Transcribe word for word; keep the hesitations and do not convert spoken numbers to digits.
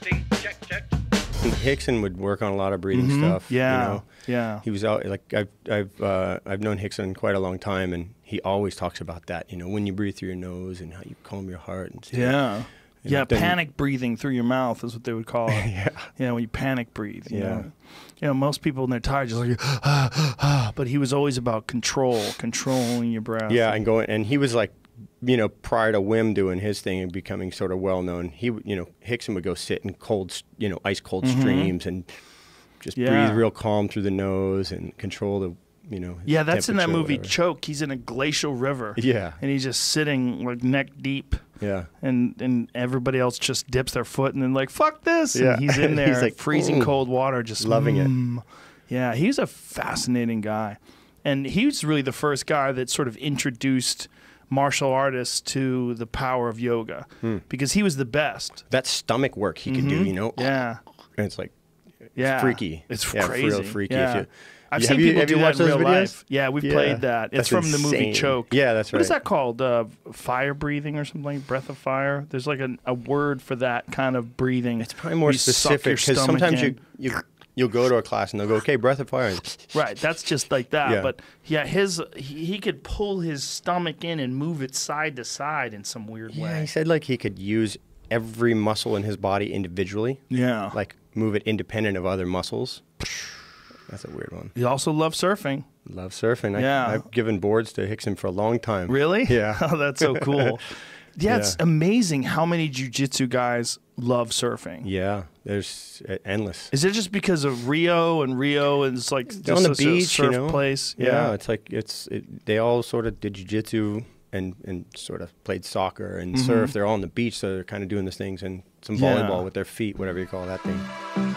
Testing, check, check. Rickson would work on a lot of breathing mm-hmm. stuff. Yeah, you know? yeah. He was out, like I've I've uh, I've known Rickson quite a long time, and he always talks about that. You know, when you breathe through your nose and how you calm your heart. And yeah, you know, yeah. Panic you... breathing through your mouth is what they would call it. yeah, yeah. When you panic breathe. You yeah. Know? You know, most people when they're tired just like ah, ah, ah. But he was always about control, controlling your breath. Yeah, and going. And he was like, you know, prior to Wim doing his thing and becoming sort of well-known, he, you know, Rickson would go sit in cold, you know, ice-cold mm-hmm. streams and just yeah. breathe real calm through the nose and control the, you know. Yeah, that's in that movie Choke. He's in a glacial river. Yeah. And he's just sitting, like, neck deep. Yeah. And and everybody else just dips their foot and then, like, fuck this. Yeah. And he's in there, he's like, freezing cold water, just loving mm. it. Yeah, he's a fascinating guy. And he was really the first guy that sort of introduced martial artists to the power of yoga hmm. because he was the best. That stomach work he could mm-hmm. do, you know? Yeah. And it's like, it's yeah. freaky. It's yeah, crazy. Real freaky. Yeah. If you, I've seen you, people do that in real videos? life. Yeah, we've yeah. played that. It's that's from insane. the movie Choke. Yeah, that's right. What is that called? Uh, fire breathing or something? Breath of fire? There's like an, a word for that kind of breathing. It's probably more you specific because sometimes in. you... you You'll go to a class and they'll go, okay, breath of fire. Right, that's just like that. Yeah. But yeah, his he, he could pull his stomach in and move it side to side in some weird yeah, way. Yeah, he said like he could use every muscle in his body individually. Yeah. Like move it independent of other muscles. That's a weird one. He also loved surfing. Love surfing. Yeah. I, I've given boards to Rickson for a long time. Really? Yeah. Oh, that's so cool. Yeah, yeah, it's amazing how many jiu-jitsu guys love surfing. Yeah, there's uh, endless. Is it just because of Rio and Rio and it's like just on the beach, surf you know? place? Yeah. yeah, it's like it's it, they all sort of did jiu-jitsu and and sort of played soccer and mm-hmm. surf. They're all on the beach, so they're kind of doing these things and some volleyball yeah. with their feet, whatever you call that thing.